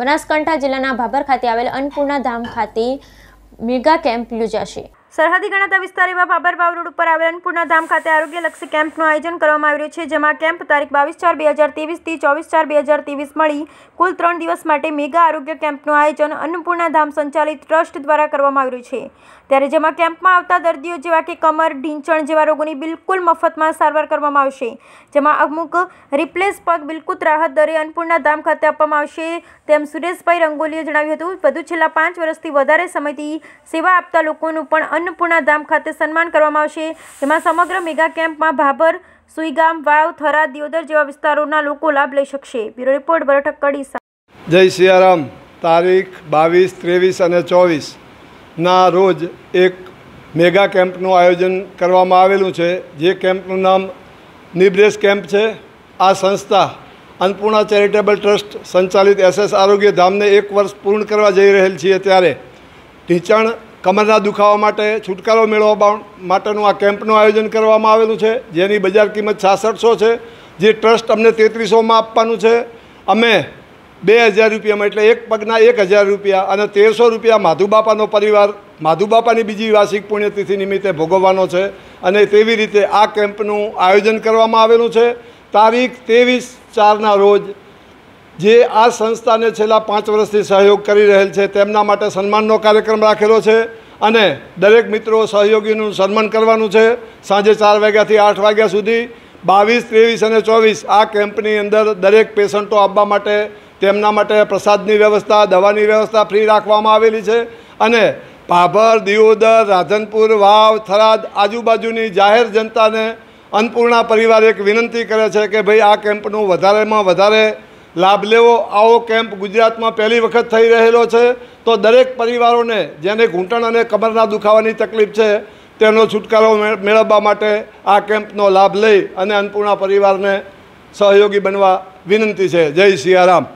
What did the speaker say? બનાસકાંઠા જિલ્લાના ભાભર ખાતે આવેલ અન્નપૂર્ણા ધામ ખાતે મેગા કેમ્પ યોજાશે। सरहदी गणाता विस्तार एवं भाभर वाव रोड पर आवेल अन्नपूर्णा धाम खाते आरोग्य लक्षी केम्पनु आयोजन करवामां आवी रह्युं छे। जेमां केम्प तारीख 22/4/2023 थी 24/4/2023 मळी कुल 3 दिवस माटे मेगा आरोग्य केम्पनु आयोजन अन्नपूर्णा धाम संचालित ट्रस्ट द्वारा करवामां आवी रह्युं छे। त्यारे जेमां केम्पमां आवता दर्दीओ जेवा के कमर ढींचण जेवा रोगोनी बिलकुल मफतमां सारवार करवामां आवशे। जेमां अमुक रिप्लेस पग बिलकुल राहत दरे अन्नपूर्णा धाम खाते आपवामां आवशे तेम सुरेशभाई रंगोलीए जणाव्युं हतुं। वधु छेल्ला 5 वर्षथी वधारे समयथी सेवा आपता लोकोनुं पण अन्नपूर्णा धाम खाते सन्मान करवामां आवशे। तेमां समग्र मेगा केम्प में भाभर सुईगाम वाव थरा दियोदर जेवा विस्तारोना लोको लाभ लई शकशे। Bureau report बरठक कड़ीसा। जय सियाराम। तारीख 22, 23 અને 24 ना रोज एक मेगा केम्पनु आयोजन करवामां आवेलुं छे। जे केम्पनुं नाम निब्रेस केम्प छे। आ संस्था अन्नपूर्णा चेरिटेबल ट्रस्ट संचालित SS आरोग्य धामने 1 वर्ष पूर्ण करवा जई रहेल छे। त्यारे ढींचण कमरना दुखावा माटे छुटकारो मेळववा माटेनु आ केम्पनु आयोजन करवामां आवेलुं छे। जेनी बजार किंमत 6600 छे। जे ट्रस्ट अमने 3300 मां आपवानुं छे। अमे 2000 रुपया में एटले एक पगना 1000 रुपया अने 1300 रुपया माधुबापानो परिवार माधुबापानी बीजी वार्षिक पुण्यतिथि निमित्ते भोगववानो छे। अने तेवी रीते आ केम्पनु आयोजन करवामां आवेलुं छे। तारीख 23/4 ना रोज जे आ संस्था ने छेल्ला 5 वर्षथी सहयोग करी रहेल छे तेमना माटे सन्माननो कार्यक्रम राखेलो छे अने दरेक मित्रों सहयोगीनुं सन्मान करवानुं छे। सांजे 4 वाग्याथी 8 वाग्या सुधी 22, 23 અને 24 आ केम्पनी अंदर दरेक पेशंटो आपवा माटे तेमना माटे प्रसादनी व्यवस्था दवानी व्यवस्था फ्री राखवामां आवेली छे। अने भाभर दियोदर राधनपुर वाव थराद आजूबाजूनी जाहेर जनताने अन्नपूर्णा परिवार एक विनंती करे छे के भाई आ केम्पनुं वधारेमां वधारे लाभ लेवो। आओ केम्प गुजरात में पहली वखत थई रहेलो छे तो दरेक परिवारों ने जेने घूंटण अने कमरना दुखावानी तकलीफ छे तेनो छुटकारो मेळववा माटे आ केम्पनो लाभ लई अने अन्नपूर्णा परिवारने सहयोगी बनवा विनंती छे। जय सियाराम।